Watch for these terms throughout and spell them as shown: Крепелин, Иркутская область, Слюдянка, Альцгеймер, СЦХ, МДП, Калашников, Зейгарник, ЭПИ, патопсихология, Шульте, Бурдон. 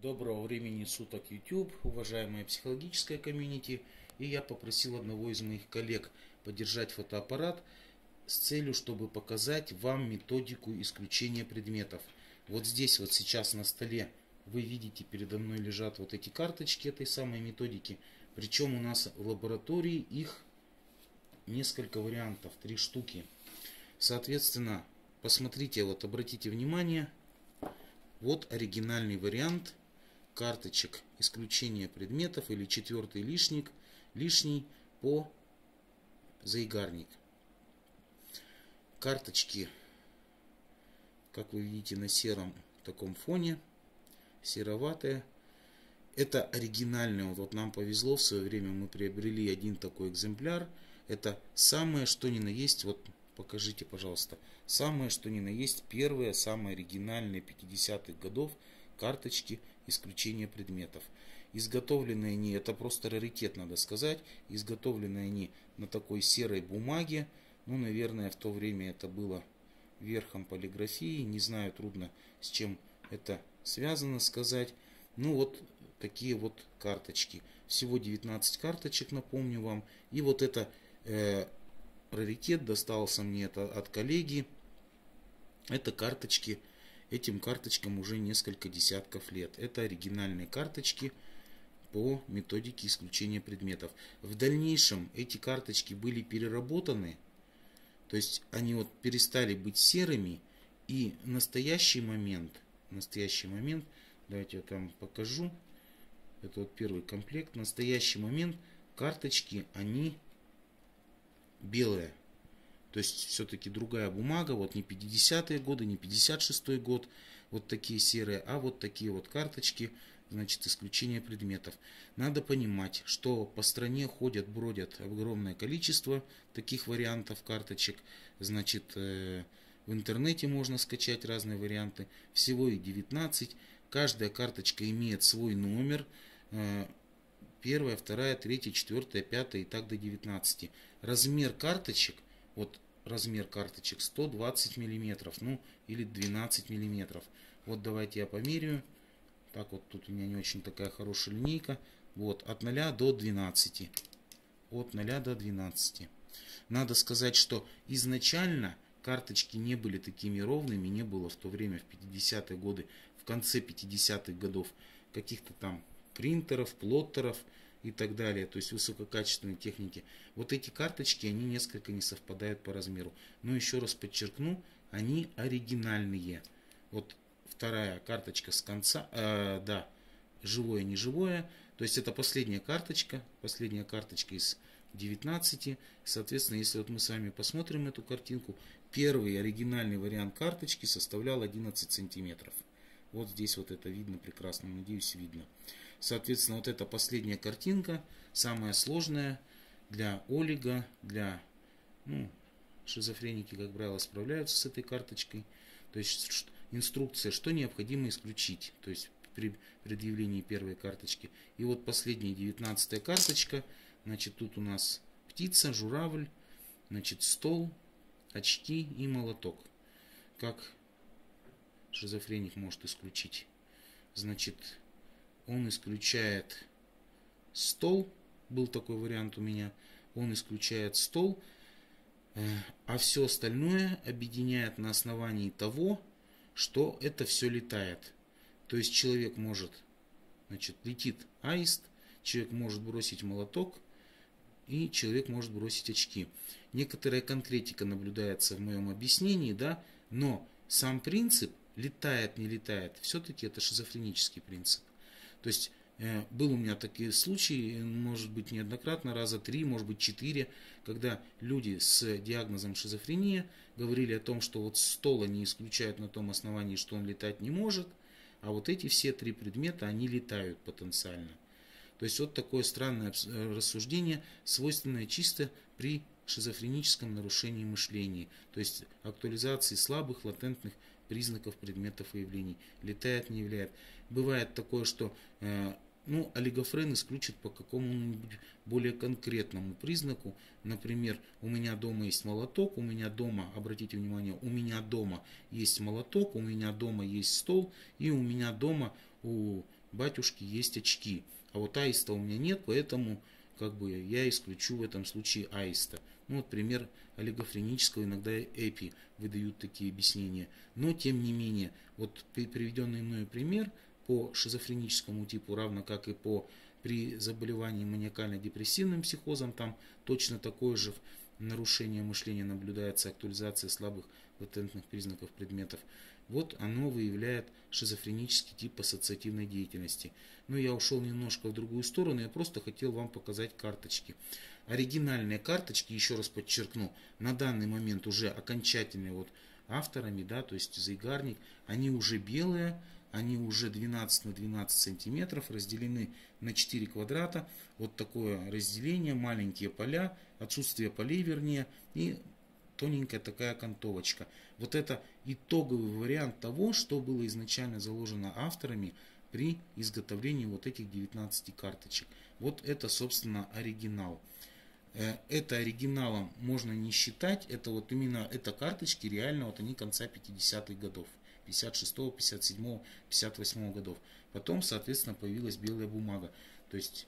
Доброго времени суток, YouTube, уважаемая психологическая комьюнити. И я попросил одного из моих коллег подержать фотоаппарат с целью, чтобы показать вам методику исключения предметов. Вот здесь, вот сейчас на столе вы видите, передо мной лежат вот эти карточки этой самой методики. Причем у нас в лаборатории их несколько вариантов, 3 штуки. Соответственно, посмотрите, вот обратите внимание, вот оригинальный вариант карточек исключения предметов или 4-й лишний по Зейгарник. Карточки, как вы видите, на сером таком фоне, сероватые. Это оригинальные. Вот нам повезло, в свое время мы приобрели один такой экземпляр. Это самое, что ни на есть, вот покажите, пожалуйста, самое, что ни на есть, первые, самые оригинальные 50-х годов карточки исключения предметов. Изготовлены они, это просто раритет, надо сказать, изготовлены они на такой серой бумаге. Ну, наверное, в то время это было верхом полиграфии, не знаю, трудно с чем это связано сказать. Ну, вот такие вот карточки. Всего 19 карточек, напомню вам. И вот это раритет достался мне от коллеги. Это карточки, этим карточкам уже несколько десятков лет. Это оригинальные карточки по методике исключения предметов. В дальнейшем эти карточки были переработаны, то есть они вот перестали быть серыми. И в настоящий момент, давайте я там покажу, это вот первый комплект, в настоящий момент карточки, они белые. То есть все-таки другая бумага, вот не 50-е годы, не 56-й год, вот такие серые, а вот такие вот карточки, значит, исключение предметов. Надо понимать, что по стране ходят, бродят огромное количество таких вариантов карточек, значит, в интернете можно скачать разные варианты, всего их 19, каждая карточка имеет свой номер, 1, 2, 3, 4, 5 и так до 19. Размер карточек, вот размер карточек 120 мм, ну или 12 мм. Вот давайте я померяю. Так вот, тут у меня не очень такая хорошая линейка. Вот, от 0 до 12. От 0 до 12. Надо сказать, что изначально карточки не были такими ровными, не было в то время, в 50-е годы, в конце 50-х годов, каких-то там принтеров, плоттеров и так далее, то есть высококачественной техники. Вот эти карточки, они несколько не совпадают по размеру. Но еще раз подчеркну, они оригинальные. Вот вторая карточка с конца, живое, не живое, то есть это последняя карточка из 19. Соответственно, если вот мы с вами посмотрим эту картинку, первый оригинальный вариант карточки составлял 11 сантиметров. Вот здесь вот это видно прекрасно, надеюсь, видно. Соответственно, вот эта последняя картинка, самая сложная для олига, для шизофреники, как правило, справляются с этой карточкой. То есть инструкция, что необходимо исключить, то есть при предъявлении первой карточки. И вот последняя 19-я карточка, значит, тут у нас птица, журавль, значит, стол, очки и молоток. Как шизофреник может исключить? Значит, он исключает стол. Был такой вариант у меня. Он исключает стол, а все остальное объединяет на основании того, что это все летает. То есть человек может, значит, летит аист, человек может бросить молоток и человек может бросить очки. Некоторая конкретика наблюдается в моем объяснении, да, но сам принцип летает, не летает, все-таки это шизофренический принцип. То есть был у меня такие случаи, может быть, неоднократно, раза 3, может быть, 4, когда люди с диагнозом шизофрения говорили о том, что вот стол они исключают на том основании, что он летать не может, а вот эти все 3 предмета, они летают потенциально. То есть вот такое странное рассуждение, свойственное чисто при шизофреническом нарушении мышления, то есть актуализации слабых, латентных признаков, предметов и явлений. Летает, не являет. Бывает такое, что олигофрен исключит по какому-нибудь более конкретному признаку. Например, у меня дома есть молоток, у меня дома, обратите внимание, у меня дома есть молоток, у меня дома есть стол, и у меня дома у батюшки есть очки. А вот аиста у меня нет, поэтому как бы я исключу в этом случае аиста. Ну вот пример олигофренического, иногда эпи выдают такие объяснения. Но тем не менее, вот приведенный мною пример по шизофреническому типу, равно как и при заболевании маниакально-депрессивным психозом, там точно такое же нарушение мышления наблюдается, актуализация слабых латентных признаков предметов. Вот оно выявляет шизофренический тип ассоциативной деятельности. Но я ушел немножко в другую сторону, я просто хотел вам показать карточки. Оригинальные карточки, еще раз подчеркну, на данный момент уже окончательные вот авторами, да, то есть Зейгарник, они уже белые, они уже 12 на 12 сантиметров, разделены на 4 квадрата. Вот такое разделение, маленькие поля, отсутствие полей вернее, и тоненькая такая окантовочка. Вот это итоговый вариант того, что было изначально заложено авторами при изготовлении вот этих 19 карточек. Вот это, собственно, оригинал. Это оригиналом можно не считать, это вот именно это карточки реально вот они конца 50-х годов. 56, 57, 58 годов. Потом, соответственно, появилась белая бумага. То есть,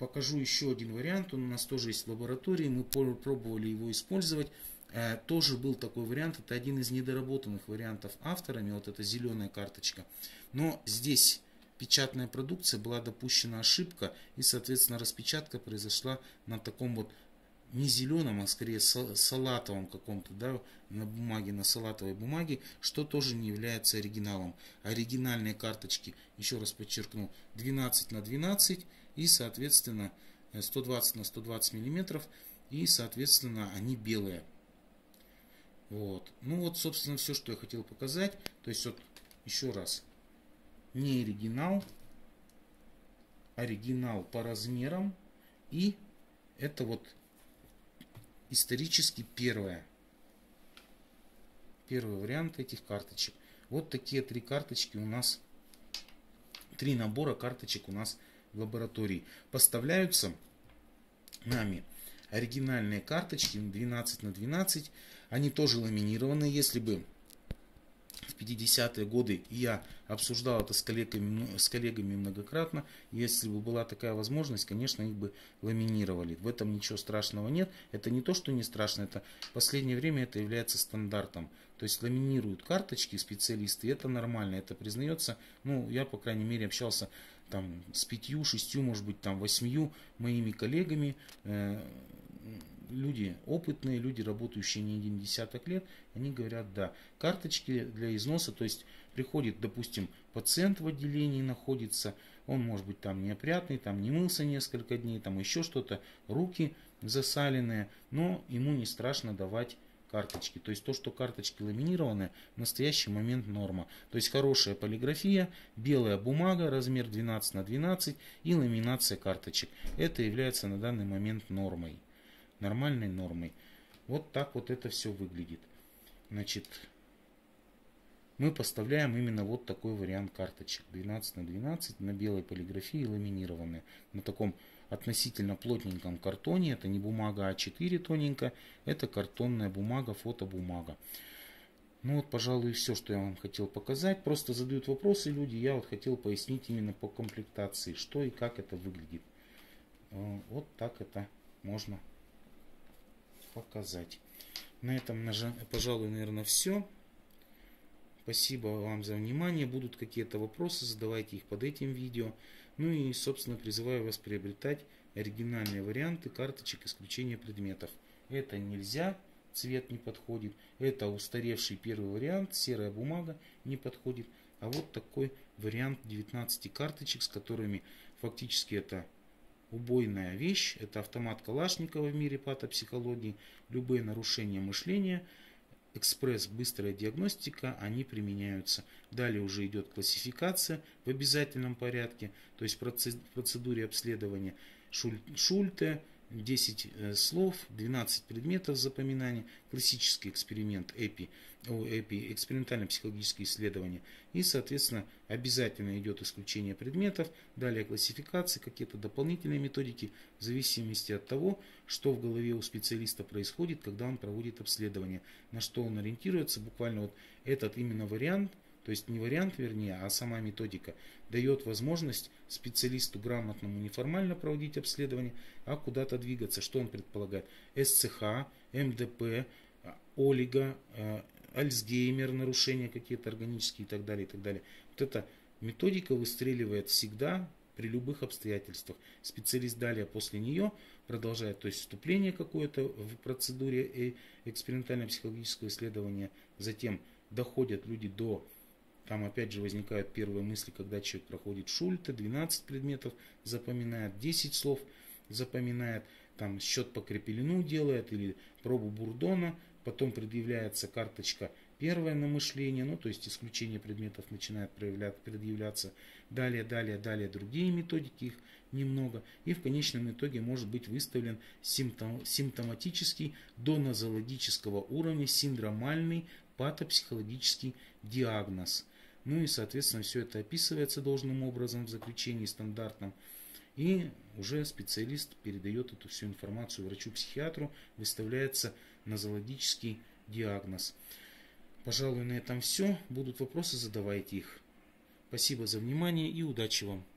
покажу еще один вариант. Он у нас тоже есть в лаборатории. Мы пробовали его использовать. Тоже был такой вариант. Это один из недоработанных вариантов авторами. Вот эта зеленая карточка. Но здесь печатная продукция, была допущена ошибка. И, соответственно, распечатка произошла на таком вот не зеленом, а скорее салатовом каком-то, да, на бумаге, на салатовой бумаге, что тоже не является оригиналом. Оригинальные карточки, еще раз подчеркну, 12 на 12 и, соответственно, 120 на 120 миллиметров и, соответственно, они белые. Вот. Ну вот, собственно, все, что я хотел показать. То есть, вот, еще раз, не оригинал, оригинал по размерам и это вот исторически первый вариант этих карточек. Вот такие три карточки у нас, три набора карточек у нас в лаборатории. Поставляются нами оригинальные карточки 12 на 12. Они тоже ламинированы. Если бы в 50-е годы я обсуждал это с коллегами многократно. Если бы была такая возможность, конечно, их бы ламинировали. В этом ничего страшного нет. Это не то, что не страшно. Это в последнее время это является стандартом. То есть ламинируют карточки специалисты. Это нормально, это признается. Ну, я, по крайней мере, общался там с 5-6, может быть, там 8 моими коллегами. Люди опытные, люди, работающие не один десяток лет, они говорят, да, карточки для износа, то есть приходит, допустим, пациент в отделении находится, он может быть там неопрятный, там не мылся несколько дней, там еще что-то, руки засаленные, но ему не страшно давать карточки. То есть то, что карточки ламинированы, в настоящий момент норма. То есть хорошая полиграфия, белая бумага, размер 12 на 12 и ламинация карточек. Это является на данный момент нормой. Нормальной нормой. Вот так вот это все выглядит. Значит, мы поставляем именно вот такой вариант карточек. 12 на 12 на белой полиграфии ламинированные. На таком относительно плотненьком картоне. Это не бумага А4 тоненькая. Это картонная бумага, фотобумага. Ну вот, пожалуй, все, что я вам хотел показать. Просто задают вопросы люди. Я вот хотел пояснить именно по комплектации, что и как это выглядит. Вот так это можно показать. На этом, пожалуй, наверное, все. Спасибо вам за внимание. Будут какие-то вопросы, задавайте их под этим видео. Ну и, собственно, призываю вас приобретать оригинальные варианты карточек исключения предметов. Это нельзя, цвет не подходит. Это устаревший первый вариант, серая бумага не подходит. А вот такой вариант 19 карточек, с которыми фактически это убойная вещь, это автомат Калашникова в мире патопсихологии, любые нарушения мышления, экспресс, быстрая диагностика, они применяются. Далее уже идет классификация в обязательном порядке, то есть в процедуре обследования Шульте, 10 слов, 12 предметов запоминания, классический эксперимент ЭПИ, экспериментально-психологические исследования. И, соответственно, обязательно идет исключение предметов, далее классификации, какие-то дополнительные методики, в зависимости от того, что в голове у специалиста происходит, когда он проводит обследование, на что он ориентируется. Буквально вот этот именно вариант, То есть не вариант, вернее, а сама методика дает возможность специалисту грамотному не формально проводить обследование, а куда-то двигаться. Что он предполагает? СЦХ, МДП, олиго, Альцгеймер, нарушения какие-то органические и так далее, и так далее. Вот эта методика выстреливает всегда, при любых обстоятельствах. Специалист далее после нее продолжает, то есть вступление какое-то в процедуре экспериментально-психологического исследования. Затем доходят люди до, там опять же возникают первые мысли, когда человек проходит Шульте, 12 предметов запоминает, 10 слов запоминает, там счет по Крепелину делает или пробу Бурдона, потом предъявляется карточка первое на мышление, ну то есть исключение предметов начинает предъявляться. Далее, далее другие методики, их немного. И в конечном итоге может быть выставлен симптоматический до нозологического уровня синдромальный патопсихологический диагноз. Ну и соответственно все это описывается должным образом в заключении стандартном. И уже специалист передает эту всю информацию врачу-психиатру, выставляется нозологический диагноз. Пожалуй, на этом все. Будут вопросы, задавайте их. Спасибо за внимание и удачи вам!